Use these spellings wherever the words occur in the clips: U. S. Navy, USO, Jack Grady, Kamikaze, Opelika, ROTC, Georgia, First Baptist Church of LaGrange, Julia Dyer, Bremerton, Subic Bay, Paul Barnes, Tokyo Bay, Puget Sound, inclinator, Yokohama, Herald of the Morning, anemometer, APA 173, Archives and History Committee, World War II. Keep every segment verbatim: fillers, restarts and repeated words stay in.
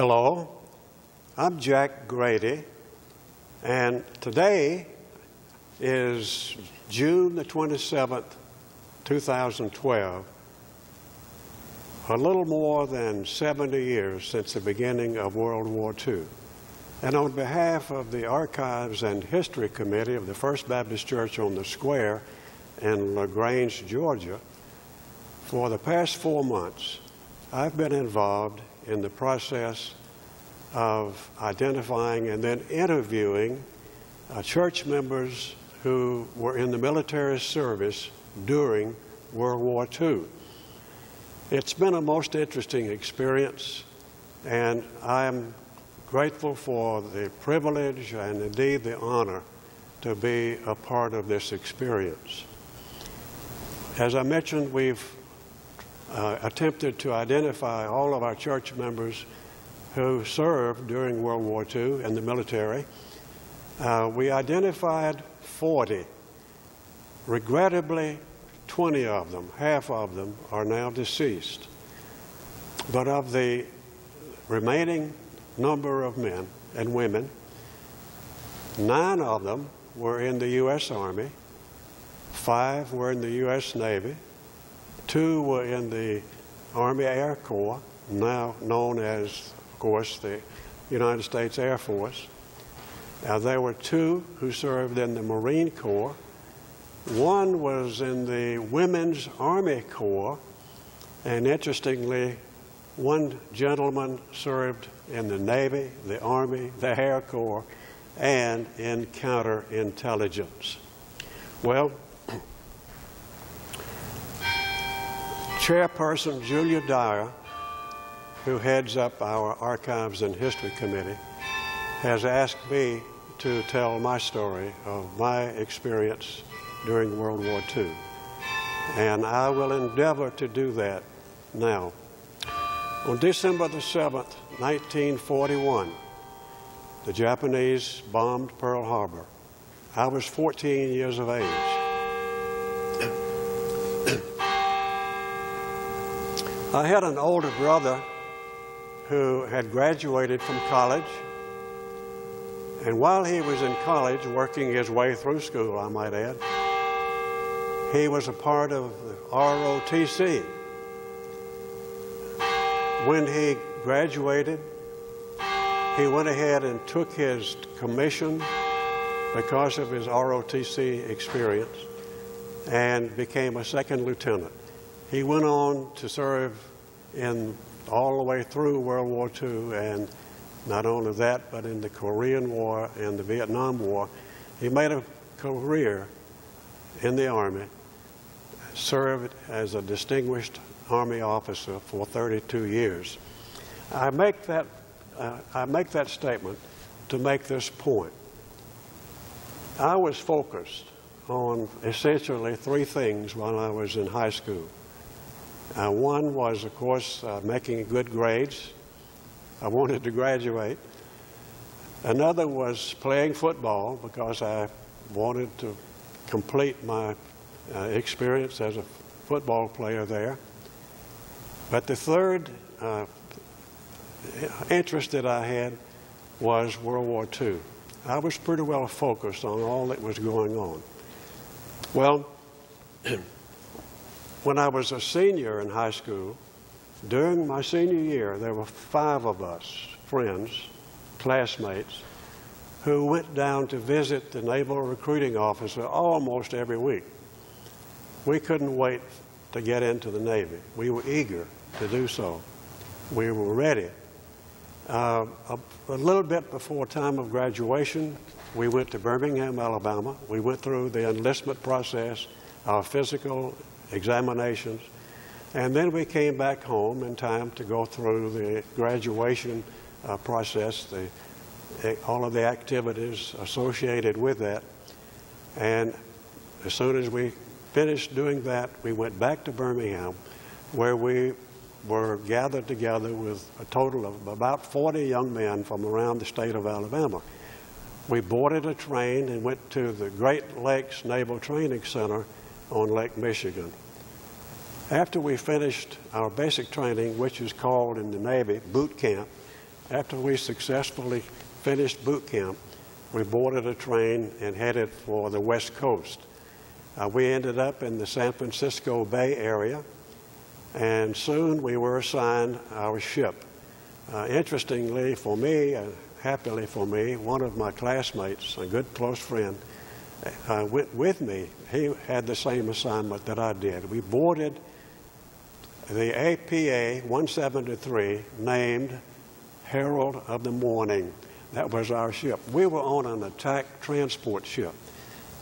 Hello, I'm Jack Grady, and today is June the twenty-seventh, two thousand twelve, a little more than seventy years since the beginning of World War Two. And on behalf of the Archives and History Committee of the First Baptist Church on the Square in LaGrange, Georgia, for the past four months, I've been involved in the process of identifying and then interviewing uh, church members who were in the military service during World War Two. It's been a most interesting experience, and I'm grateful for the privilege and indeed the honor to be a part of this experience. As I mentioned, we've uh, attempted to identify all of our church members who served during World War Two in the military. Uh, we identified forty. Regrettably, twenty of them, half of them, are now deceased. But of the remaining number of men and women, nine of them were in the U S Army, five were in the U S Navy, two were in the Army Air Corps, now known as, of course, the United States Air Force. Now, there were two who served in the Marine Corps, one was in the Women's Army Corps, and interestingly, one gentleman served in the Navy, the Army, the Air Corps, and in counterintelligence. Well, Chairperson Julia Dyer, who heads up our Archives and History Committee, has asked me to tell my story of my experience during World War Two, and I will endeavor to do that now. On December the seventh, nineteen forty-one, the Japanese bombed Pearl Harbor. I was fourteen years of age. I had an older brother who had graduated from college, and while he was in college, working his way through school, I might add, he was a part of the R O T C. When he graduated, he went ahead and took his commission because of his R O T C experience and became a second lieutenant. He went on to serve in all the way through World War Two, and not only that, but in the Korean War and the Vietnam War. He made a career in the Army, served as a distinguished Army officer for thirty-two years. I make that, uh, I make that statement to make this point. I was focused on essentially three things while I was in high school. Uh, one was, of course, uh, making good grades. I wanted to graduate. Another was playing football because I wanted to complete my uh, experience as a football player there. But the third uh, interest that I had was World War Two. I was pretty well focused on all that was going on. Well, when I was a senior in high school, during my senior year, there were five of us, friends, classmates, who went down to visit the Naval Recruiting Officer almost every week. We couldn't wait to get into the Navy. We were eager to do so. We were ready. Uh, a, a little bit before time of graduation, we went to Birmingham, Alabama. We went through the enlistment process, our physical examinations, and then we came back home in time to go through the graduation uh, process, the, the, all of the activities associated with that. And as soon as we finished doing that, we went back to Birmingham, where we were gathered together with a total of about forty young men from around the state of Alabama. We boarded a train and went to the Great Lakes Naval Training Center on Lake Michigan. After we finished our basic training, which is called in the Navy boot camp, After we successfully finished boot camp, we boarded a train and headed for the West Coast. Uh, we ended up in the San Francisco Bay Area, and soon we were assigned our ship. Uh, interestingly for me, and happily for me, one of my classmates, a good close friend, uh, went with me. He had the same assignment that I did. We boarded the A P A one seventy-three, named Herald of the Morning. That was our ship. We were on an attack transport ship.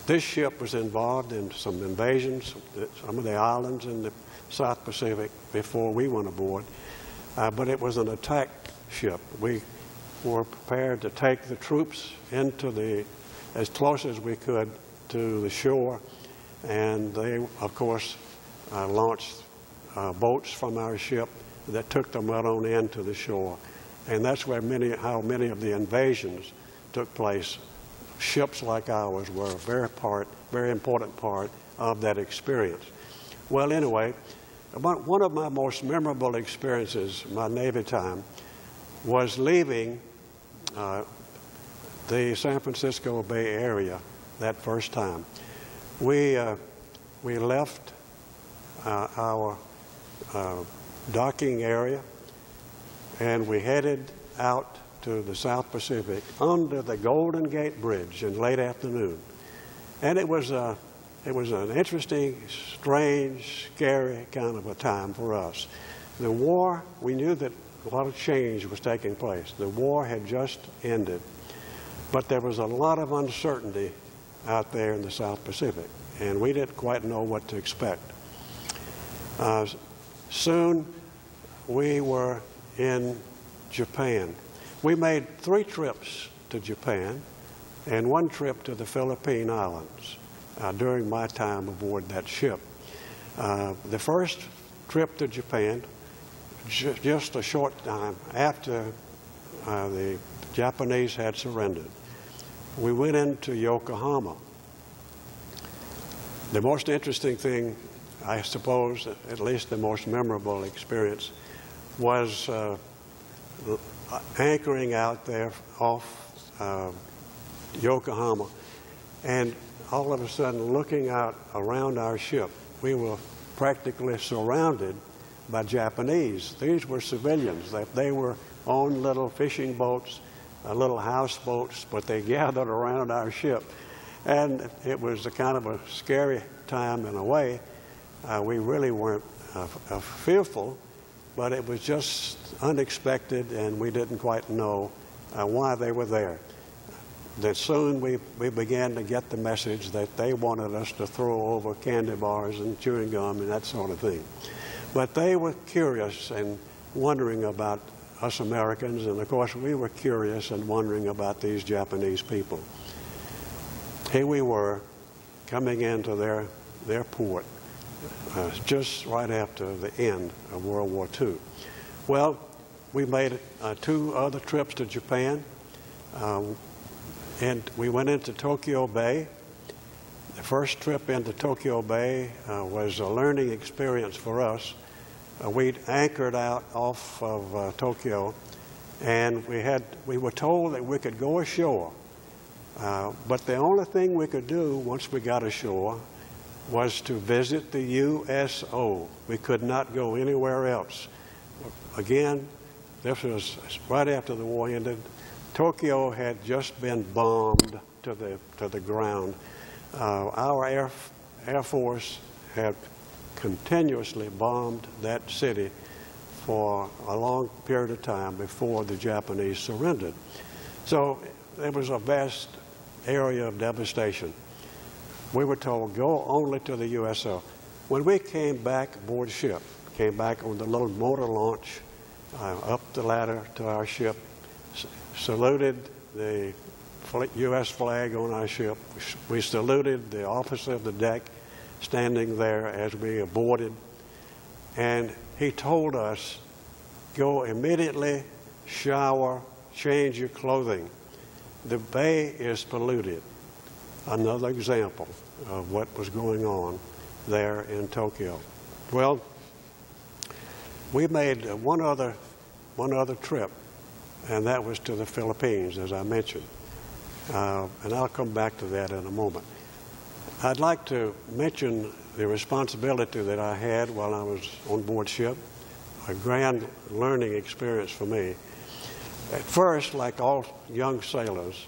This ship was involved in some invasions, some of the islands in the South Pacific before we went aboard, uh, but it was an attack ship. We were prepared to take the troops into the, as close as we could to the shore, and they, of course, uh, launched uh, boats from our ship that took them right on in to the shore. And that's where many, how many of the invasions took place. Ships like ours were a very part, very important part of that experience. Well, anyway, about one of my most memorable experiences, my Navy time, was leaving uh, the San Francisco Bay Area that first time. We, uh, we left uh, our uh, docking area, and we headed out to the South Pacific under the Golden Gate Bridge in late afternoon. And it was, a, it was an interesting, strange, scary kind of a time for us. The war, we knew that a lot of change was taking place. The war had just ended, but there was a lot of uncertainty out there in the South Pacific, and we didn't quite know what to expect. Uh, soon, we were in Japan. We made three trips to Japan and one trip to the Philippine Islands uh, during my time aboard that ship. Uh, the first trip to Japan, ju just a short time after uh, the Japanese had surrendered, we went into Yokohama. The most interesting thing, I suppose, at least the most memorable experience, was uh, anchoring out there off uh, Yokohama, and all of a sudden looking out around our ship, we were practically surrounded by Japanese. These were civilians. They, they were on little fishing boats, uh, little houseboats, but they gathered around our ship, and it was a kind of a scary time in a way. Uh, we really weren't uh, uh, fearful, but it was just unexpected, and we didn't quite know uh, why they were there. Then soon we, we began to get the message that they wanted us to throw over candy bars and chewing gum and that sort of thing. But they were curious and wondering about us Americans, and of course we were curious and wondering about these Japanese people. Here we were coming into their, their port, Uh, just right after the end of World War Two. Well, we made uh, two other trips to Japan, uh, and we went into Tokyo Bay. The first trip into Tokyo Bay uh, was a learning experience for us. Uh, we'd anchored out off of uh, Tokyo, and we, had, we were told that we could go ashore, uh, but the only thing we could do once we got ashore was to visit the U S O. We could not go anywhere else. Again, this was right after the war ended. Tokyo had just been bombed to the, to the ground. Uh, our Air, Air Force had continuously bombed that city for a long period of time before the Japanese surrendered. So it was a vast area of devastation. We were told, go only to the U S O. When we came back aboard ship, came back on the little motor launch, uh, up the ladder to our ship, saluted the U S flag on our ship. We saluted the officer of the deck standing there as we boarded, and he told us, go immediately, shower, change your clothing. The bay is polluted. Another example of what was going on there in Tokyo. Well, we made one other, one other trip and that was to the Philippines, as I mentioned. Uh, and I'll come back to that in a moment. I'd like to mention the responsibility that I had while I was on board ship, a grand learning experience for me. At first, like all young sailors,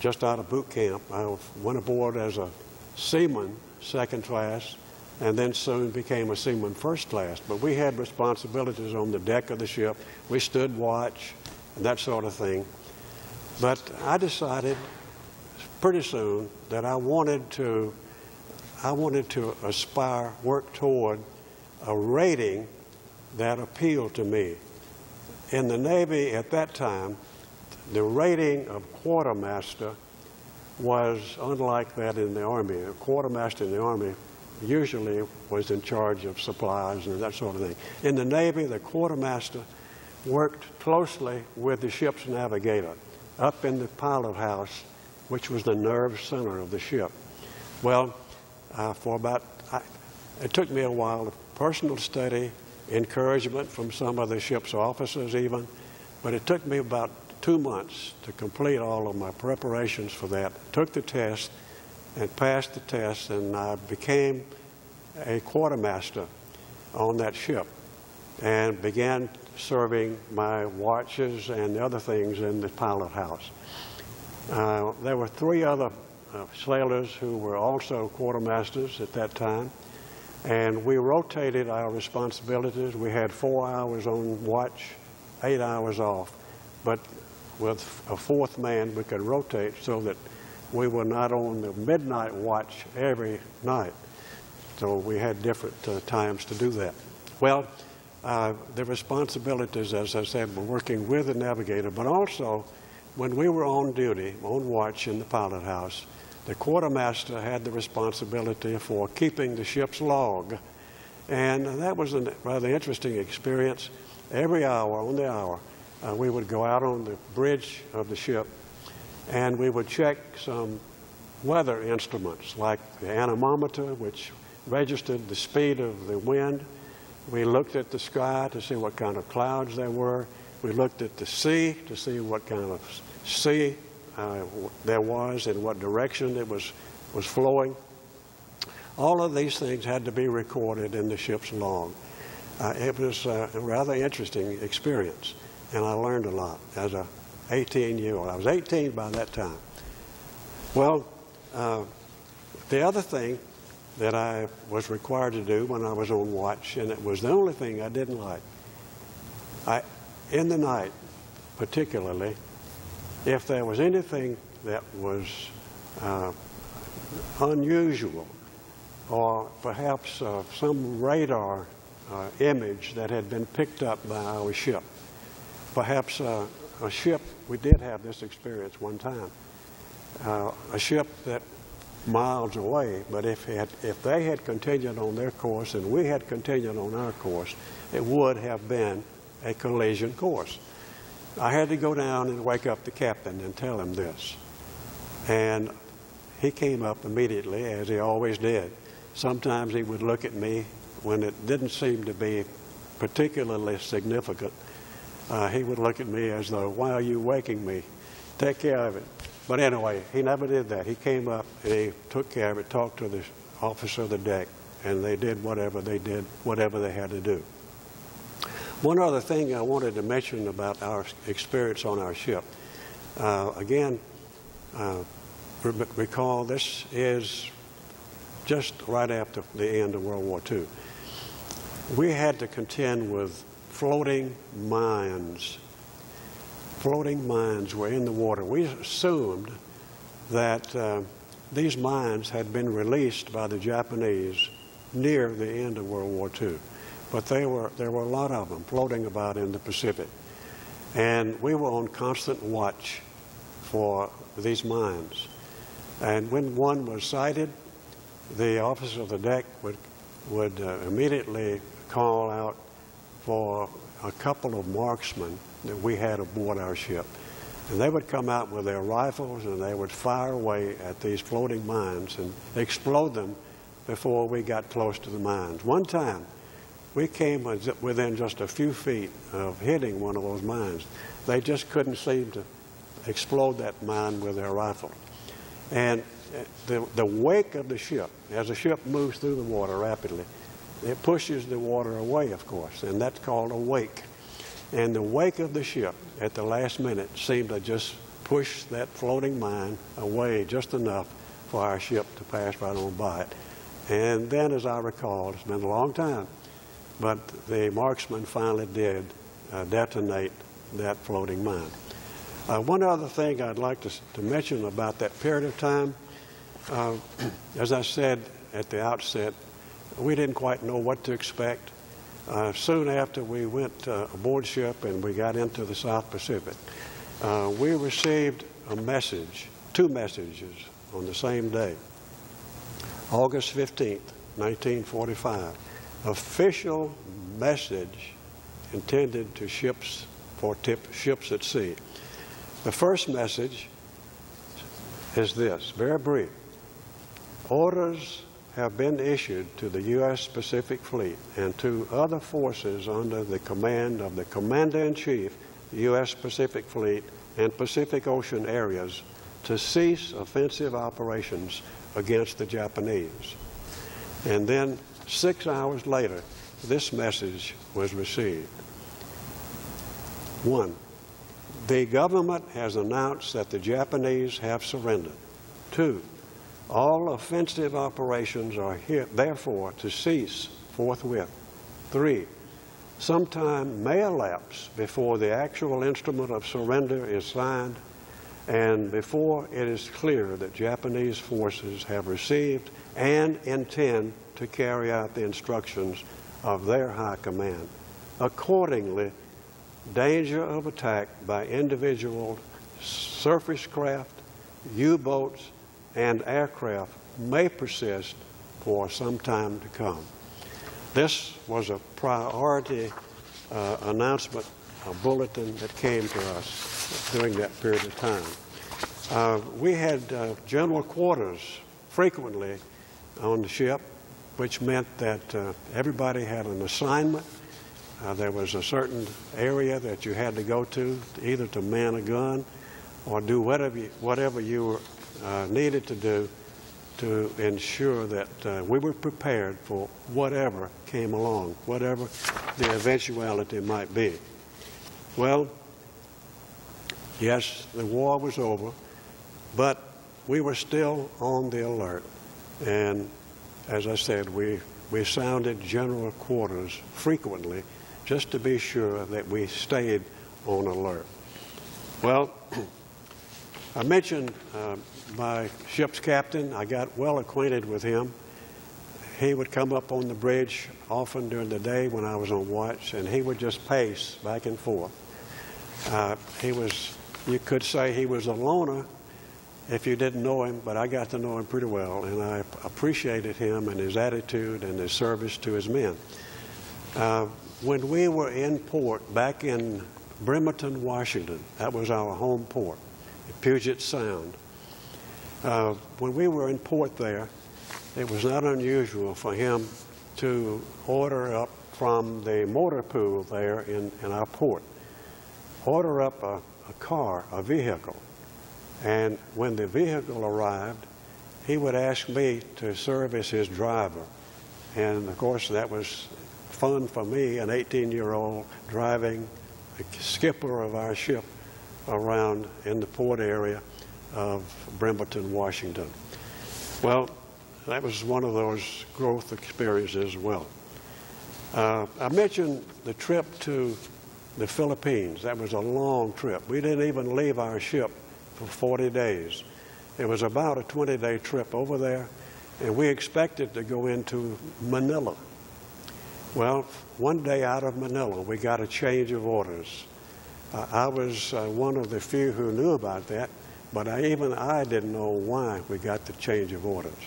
just out of boot camp, I went aboard as a seaman, second class, and then soon became a seaman first class. But we had responsibilities on the deck of the ship. We stood watch, and that sort of thing. But I decided pretty soon that I wanted to, I wanted to aspire, work toward a rating that appealed to me. In the Navy at that time, the rating of quartermaster was unlike that in the Army. A quartermaster in the Army usually was in charge of supplies and that sort of thing. In the Navy, the quartermaster worked closely with the ship's navigator up in the pilot house, which was the nerve center of the ship. Well, uh, for about, I, it took me a while of personal study, encouragement from some of the ship's officers even, but it took me about two months to complete all of my preparations for that. I took the test and passed the test, and I became a quartermaster on that ship and began serving my watches and the other things in the pilot house. Uh, there were three other uh, sailors who were also quartermasters at that time, and we rotated our responsibilities. We had four hours on watch, eight hours off, but with a fourth man we could rotate so that we were not on the midnight watch every night. So we had different uh, times to do that. Well, uh, the responsibilities, as I said, were working with the navigator, but also when we were on duty, on watch in the pilot house, the quartermaster had the responsibility for keeping the ship's log. And that was a rather interesting experience. Every hour, on the hour, uh, we would go out on the bridge of the ship and we would check some weather instruments like the anemometer, which registered the speed of the wind. We looked at the sky to see what kind of clouds there were. We looked at the sea to see what kind of sea uh, there was and what direction it was, was flowing. All of these things had to be recorded in the ship's log. Uh, it was uh, a rather interesting experience, and I learned a lot as a eighteen-year-old. I was eighteen by that time. Well, uh, the other thing that I was required to do when I was on watch, and it was the only thing I didn't like, I, in the night particularly, if there was anything that was uh, unusual or perhaps uh, some radar uh, image that had been picked up by our ship, perhaps uh, a ship, we did have this experience one time, uh, a ship that miles away, but if, it had, if they had continued on their course and we had continued on our course, it would have been a collision course. I had to go down and wake up the captain and tell him this. And he came up immediately, as he always did. Sometimes he would look at me when it didn't seem to be particularly significant. Uh, he would look at me as though, why are you waking me? Take care of it. But anyway, he never did that. He came up and he took care of it, talked to the officer of the deck, and they did whatever they did, whatever they had to do. One other thing I wanted to mention about our experience on our ship. Uh, again, uh, recall this is just right after the end of World War Two. We had to contend with floating mines. Floating mines were in the water. We assumed that uh, these mines had been released by the Japanese near the end of World War Two. But they were, there were a lot of them floating about in the Pacific. And we were on constant watch for these mines. And when one was sighted, the officer of the deck would, would uh, immediately call out for a couple of marksmen that we had aboard our ship. And they would come out with their rifles and they would fire away at these floating mines and explode them before we got close to the mines. One time, We came within just a few feet of hitting one of those mines. They just couldn't seem to explode that mine with their rifle. And the, the wake of the ship, as the ship moves through the water rapidly, it pushes the water away, of course, and that's called a wake. And the wake of the ship at the last minute seemed to just push that floating mine away just enough for our ship to pass right on by it. And then, as I recall, it's been a long time, but the marksman finally did uh, detonate that floating mine. Uh, one other thing I'd like to, to mention about that period of time, uh, as I said at the outset, we didn't quite know what to expect. Uh, soon after we went uh, aboard ship and we got into the South Pacific, uh, we received a message, two messages on the same day. August fifteenth, nineteen forty-five, official message intended to ships for tip, ships at sea. The first message is this, very brief. Orders have been issued to the U S Pacific Fleet and to other forces under the command of the Commander-in-Chief, the U S Pacific Fleet and Pacific Ocean areas, to cease offensive operations against the Japanese. And then six hours later, this message was received. One, the government has announced that the Japanese have surrendered. Two, all offensive operations are here, therefore to cease forthwith. Three, some time may elapse before the actual instrument of surrender is signed and before it is clear that Japanese forces have received and intend to carry out the instructions of their high command. Accordingly, danger of attack by individual surface craft, U-boats, and aircraft may persist for some time to come. This was a priority uh, announcement, a bulletin that came to us during that period of time. Uh, we had uh, general quarters frequently on the ship, which meant that uh, everybody had an assignment. Uh, there was a certain area that you had to go to, either to man a gun or do whatever you, whatever you were Uh, needed to do to ensure that uh, we were prepared for whatever came along, whatever the eventuality might be. Well, yes, the war was over, but we were still on the alert. And as I said, we, we sounded general quarters frequently just to be sure that we stayed on alert. Well, I mentioned uh, my ship's captain. I got well acquainted with him. He would come up on the bridge often during the day when I was on watch, and he would just pace back and forth. Uh, he was, you could say he was a loner if you didn't know him, but I got to know him pretty well, and I appreciated him and his attitude and his service to his men. Uh, when we were in port back in Bremerton, Washington, that was our home port, Puget Sound. Uh, when we were in port there, it was not unusual for him to order up from the motor pool there in, in our port, order up a, a car, a vehicle. And when the vehicle arrived, he would ask me to serve as his driver. And of course, that was fun for me, an eighteen-year-old driving the skipper of our ship around in the port area of Bremerton, Washington. Well, that was one of those growth experiences as well. Uh, I mentioned the trip to the Philippines. That was a long trip. We didn't even leave our ship for forty days. It was about a twenty-day trip over there, and we expected to go into Manila. Well, one day out of Manila, we got a change of orders. Uh, I was uh, one of the few who knew about that, but I, even I didn't know why we got the change of orders.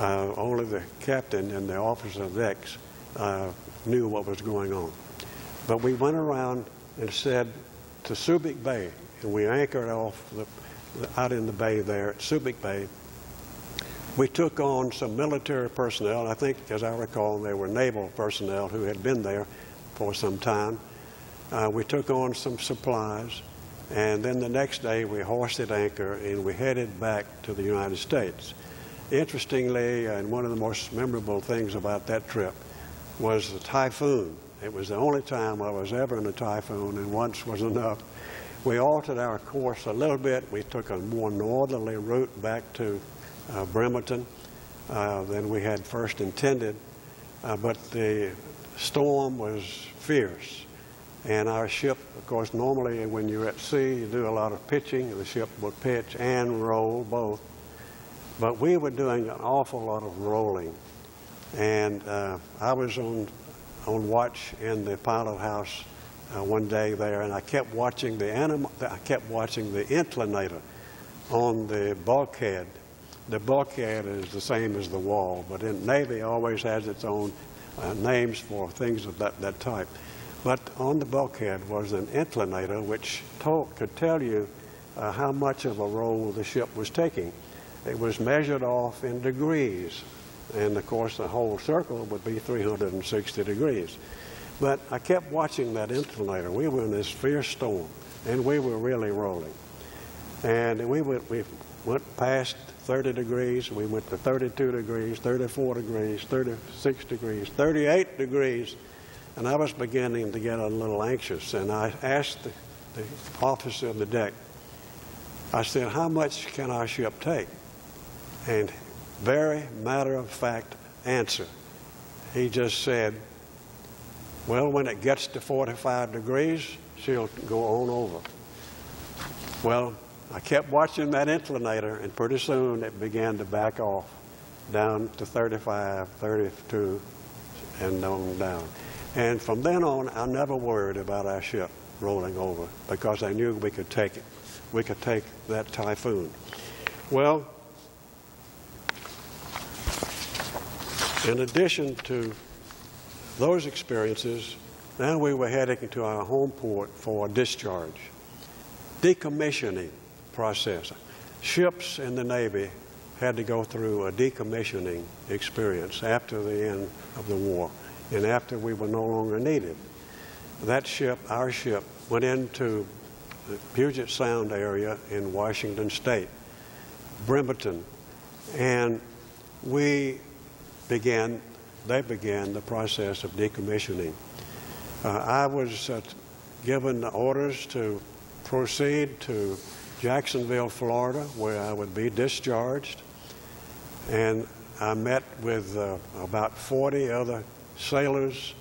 Uh, only the captain and the officer of decks uh, knew what was going on. But we went around and said to Subic Bay, and we anchored off the, out in the bay there at Subic Bay, we took on some military personnel. I think, as I recall, they were naval personnel who had been there for some time. Uh, we took on some supplies, and then the next day we hoisted anchor and we headed back to the United States. Interestingly, and one of the most memorable things about that trip was the typhoon. It was the only time I was ever in a typhoon, and once was enough. We altered our course a little bit. We took a more northerly route back to uh, Bremerton uh, than we had first intended, uh, but the storm was fierce. And our ship, of course, normally when you're at sea, you do a lot of pitching. The ship will pitch and roll both. But we were doing an awful lot of rolling. And uh, I was on, on watch in the pilot house uh, one day there, and I kept watching the anim I kept watching the inclinator on the bulkhead. The bulkhead is the same as the wall, but in Navy always has its own uh, names for things of that, that type. But on the bulkhead was an inclinator which told, could tell you uh, how much of a roll the ship was taking. It was measured off in degrees, and of course the whole circle would be three hundred sixty degrees. But I kept watching that inclinator. We were in this fierce storm, and we were really rolling. And we went, we went past thirty degrees, we went to thirty-two degrees, thirty-four degrees, thirty-six degrees, thirty-eight degrees. And I was beginning to get a little anxious, and I asked the, the officer of the deck, I said, how much can our ship take? And very matter-of-fact answer. He just said, well, when it gets to forty-five degrees, she'll go on over. Well, I kept watching that inclinator, and pretty soon it began to back off down to thirty-five, thirty-two, and on down. And from then on, I never worried about our ship rolling over because I knew we could take it. We could take that typhoon. Well, in addition to those experiences, now we were heading to our home port for discharge. Decommissioning process. Ships in the Navy had to go through a decommissioning experience after the end of the war. And after we were no longer needed, that ship, our ship, went into the Puget Sound area in Washington State, Bremerton, and we began, they began the process of decommissioning. Uh, I was uh, given the orders to proceed to Jacksonville, Florida, where I would be discharged, and I met with uh, about forty other sailors.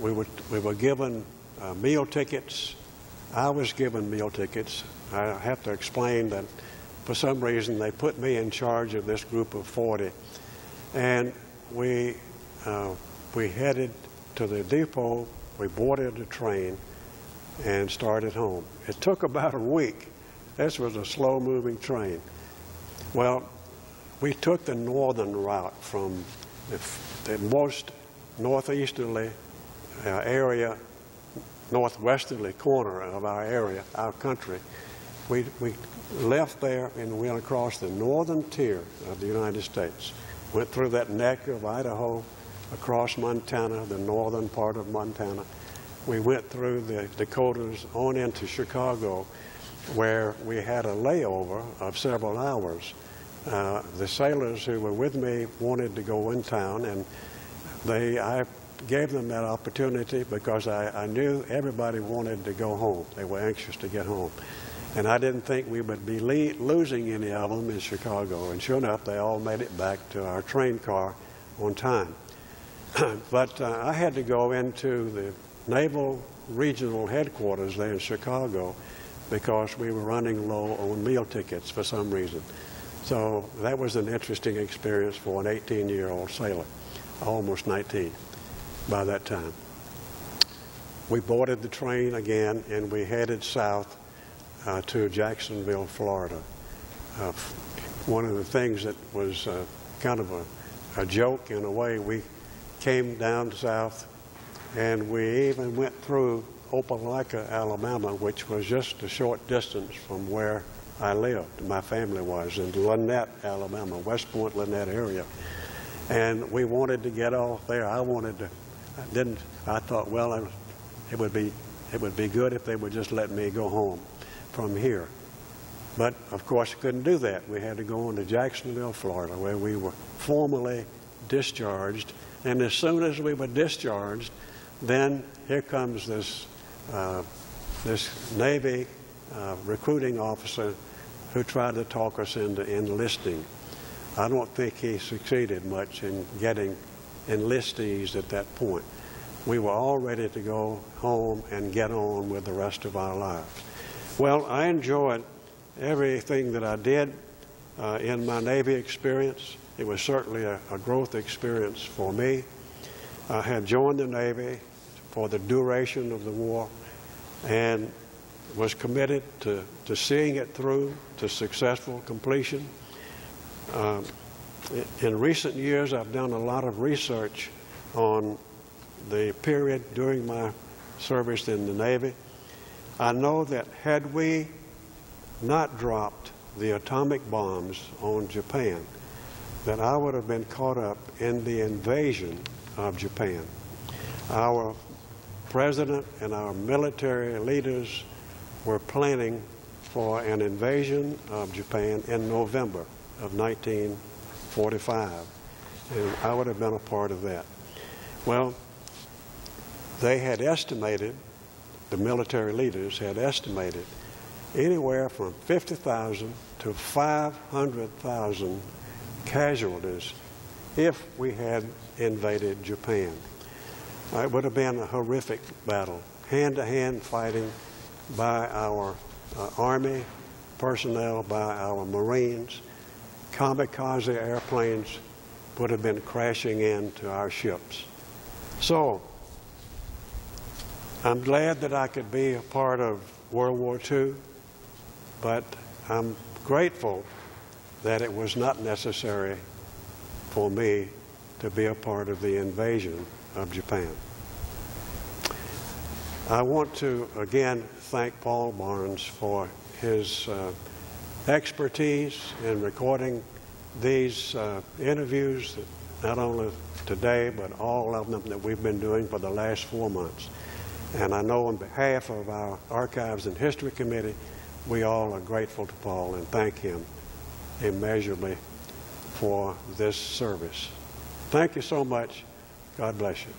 We were, we were given uh, meal tickets. I was given meal tickets. I have to explain that for some reason they put me in charge of this group of forty. And we, uh, we headed to the depot, we boarded a train, and started home. It took about a week. This was a slow-moving train. Well, we took the northern route from the, the most northeasterly uh, area, northwesterly corner of our area, our country. We, we left there and went across the northern tier of the United States, went through that neck of Idaho, across Montana, the northern part of Montana. We went through the Dakotas on into Chicago, where we had a layover of several hours. Uh, the sailors who were with me wanted to go in town, and They, I gave them that opportunity because I, I knew everybody wanted to go home. They were anxious to get home. And I didn't think we would be le losing any of them in Chicago. And sure enough, they all made it back to our train car on time. But uh, I had to go into the Naval Regional Headquarters there in Chicago because we were running low on meal tickets for some reason. So that was an interesting experience for an eighteen-year-old sailor. Almost nineteen by that time. We boarded the train again, and we headed south uh, to Jacksonville, Florida. Uh, one of the things that was uh, kind of a, a joke in a way, we came down south, and we even went through Opelika, Alabama, which was just a short distance from where I lived, my family was, in Lynette, Alabama, West Point, Lynette area. And we wanted to get off there. I wanted to, I didn't, I thought, well, I, it would be, it would be good if they would just let me go home from here. But of course, I couldn't do that. We had to go on to Jacksonville, Florida, where we were formally discharged. And as soon as we were discharged, then here comes this, uh, this Navy uh, recruiting officer who tried to talk us into enlisting. I don't think he succeeded much in getting enlistees at that point. We were all ready to go home and get on with the rest of our lives. Well, I enjoyed everything that I did uh, in my Navy experience. It was certainly a, a growth experience for me. I had joined the Navy for the duration of the war and was committed to, to seeing it through to successful completion. Um, in recent years, I've done a lot of research on the period during my service in the Navy. I know that had we not dropped the atomic bombs on Japan, that I would have been caught up in the invasion of Japan. Our president and our military leaders were planning for an invasion of Japan in November of nineteen forty-five, and I would have been a part of that. Well, they had estimated, the military leaders had estimated, anywhere from fifty thousand to five hundred thousand casualties if we had invaded Japan. It would have been a horrific battle, hand-to-hand fighting by our uh, Army personnel, by our Marines. Kamikaze airplanes would have been crashing into our ships. So I'm glad that I could be a part of World War Two, but I'm grateful that it was not necessary for me to be a part of the invasion of Japan. I want to again thank Paul Barnes for his uh, expertise in recording these uh, interviews, not only today but all of them that we've been doing for the last four months. And I know on behalf of our Archives and History Committee, we all are grateful to Paul and thank him immeasurably for this service. Thank you so much. God bless you.